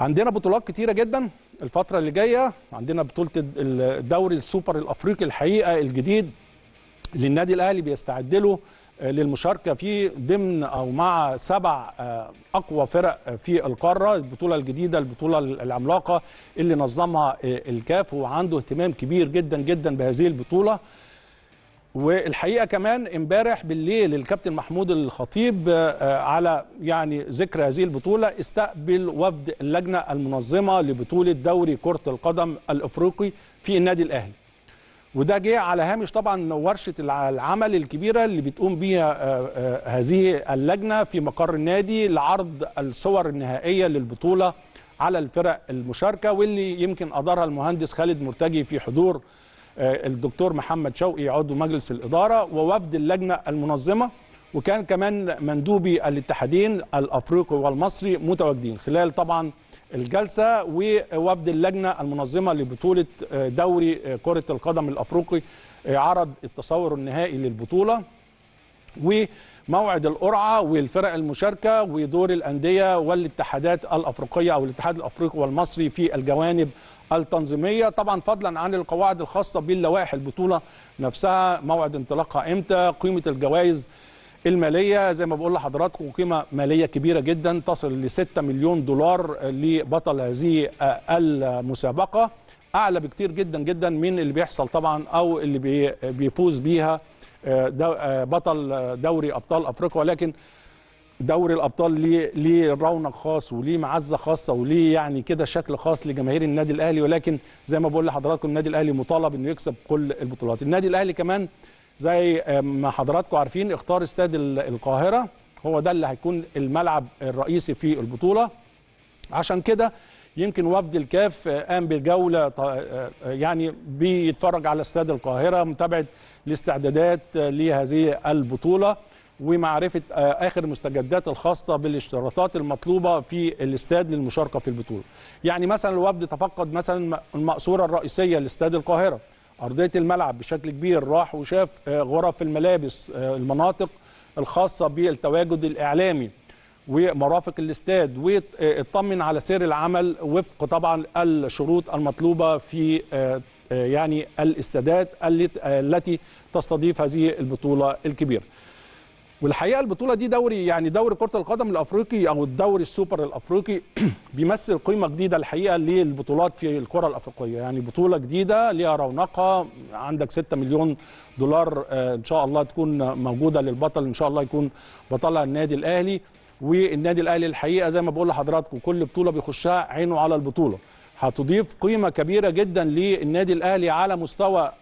عندنا بطولات كتيرة جدا الفترة اللي جاية. عندنا بطولة الدوري السوبر الأفريقي الحقيقة الجديد اللي النادي الأهلي بيستعد له للمشاركة فيه ضمن أو مع 7 أقوى فرق في القارة. البطولة الجديدة البطولة العملاقة اللي نظمها الكاف، وعنده اهتمام كبير جدا جدا بهذه البطولة. والحقيقه كمان امبارح بالليل الكابتن محمود الخطيب على يعني ذكر هذه البطوله استقبل وفد اللجنه المنظمه لبطوله دوري كره القدم الافريقي في النادي الاهلي، وده جه على هامش طبعا ورشه العمل الكبيره اللي بتقوم بيها هذه اللجنه في مقر النادي لعرض الصور النهائيه للبطوله على الفرق المشاركه، واللي يمكن ادارها المهندس خالد مرتجي في حضور الدكتور محمد شوقي عضو مجلس الإدارة ووفد اللجنة المنظمة، وكان كمان مندوبي الاتحادين الأفريقي والمصري متواجدين خلال طبعا الجلسة. ووفد اللجنة المنظمة لبطولة دوري كرة القدم الأفريقي عرض التصور النهائي للبطولة وموعد القرعة والفرق المشاركة ودور الأندية والاتحادات الأفريقية أو الاتحاد الأفريقي والمصري في الجوانب التنظيمية، طبعا فضلا عن القواعد الخاصة باللوائح البطولة نفسها، موعد انطلاقها امتى، قيمة الجوائز المالية. زي ما بقول لحضراتكم قيمة مالية كبيرة جدا تصل ل 6 مليون دولار لبطل هذه المسابقة، أعلى بكتير جدا جدا من اللي بيحصل طبعا أو اللي بيفوز بيها بطل دوري أبطال أفريقيا. ولكن دوري الابطال ليه رونق خاص وليه معزه خاصه وليه يعني كده شكل خاص لجماهير النادي الاهلي، ولكن زي ما بقول لحضراتكم النادي الاهلي مطالب انه يكسب كل البطولات. النادي الاهلي كمان زي ما حضراتكم عارفين اختار استاد القاهره، هو ده اللي هيكون الملعب الرئيسي في البطوله، عشان كده يمكن وفد الكاف قام بالجوله يعني بيتفرج على استاد القاهره متابعه الاستعدادات لهذه البطوله ومعرفة آخر المستجدات الخاصة بالاشتراطات المطلوبة في الاستاد للمشاركة في البطولة. يعني مثلا الوفد تفقد مثلا المقصورة الرئيسية لاستاد القاهرة، أرضية الملعب بشكل كبير، راح وشاف غرف الملابس، المناطق الخاصة بالتواجد الإعلامي ومرافق الاستاد، واطمن على سير العمل وفق طبعا الشروط المطلوبة في يعني الاستادات التي تستضيف هذه البطولة الكبيرة. والحقيقه البطوله دي دوري يعني دوري كره القدم الافريقي او الدوري السوبر الافريقي بيمثل قيمه جديده الحقيقه للبطولات في الكره الافريقيه، يعني بطوله جديده ليها رونقها. عندك 6 مليون دولار ان شاء الله تكون موجوده للبطل، ان شاء الله يكون بطلها النادي الاهلي. والنادي الاهلي الحقيقه زي ما بقول لحضراتكم كل بطوله بيخشها عينه على البطوله، هتضيف قيمه كبيره جدا للنادي الاهلي على مستوى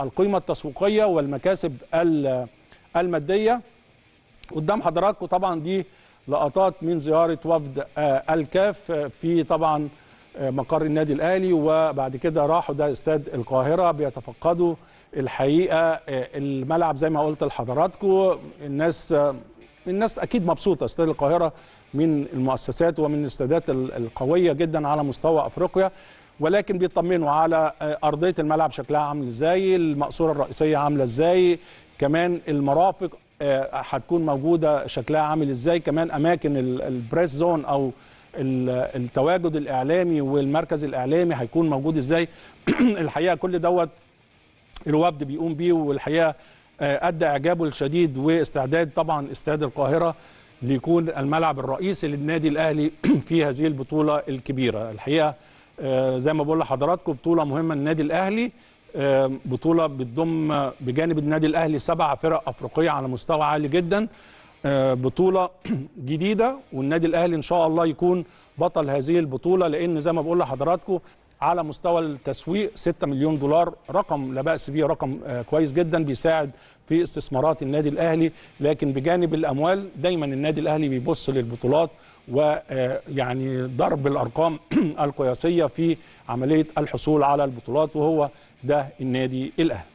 القيمه التسويقيه والمكاسب الماديه. قدام حضراتكم طبعا دي لقطات من زياره وفد الكاف في طبعا مقر النادي الاهلي، وبعد كده راحوا ده استاد القاهره بيتفقدوا الحقيقه الملعب زي ما قلت لحضراتكم. الناس اكيد مبسوطه، استاد القاهره من المؤسسات ومن الاستادات القويه جدا على مستوى افريقيا، ولكن بيطمنوا على ارضيه الملعب شكلها عامل ازاي، المقصوره الرئيسيه عامله ازاي، كمان المرافق هتكون موجودة شكلها عامل ازاي، كمان اماكن البريس زون او التواجد الاعلامي والمركز الاعلامي هيكون موجود ازاي. الحقيقة كل دوت الوفد بيقوم بيه، والحقيقة ادى اعجابه الشديد واستعداد طبعا استاد القاهرة ليكون الملعب الرئيسي للنادي الاهلي في هذه البطولة الكبيرة. الحقيقة زي ما بقول لحضراتكم بطولة مهمة للنادي الاهلي، بطولة بتضم بجانب النادي الأهلي 7 فرق أفريقية على مستوى عالي جدا، بطولة جديدة، والنادي الأهلي إن شاء الله يكون بطل هذه البطولة، لأن زي ما بقول لحضراتكم على مستوى التسويق 6 مليون دولار رقم لا بأس بيه، رقم كويس جدا بيساعد في استثمارات النادي الأهلي. لكن بجانب الأموال دايما النادي الأهلي بيبص للبطولات ويعني ضرب الأرقام القياسية في عملية الحصول على البطولات، وهو ده النادي الأهلي.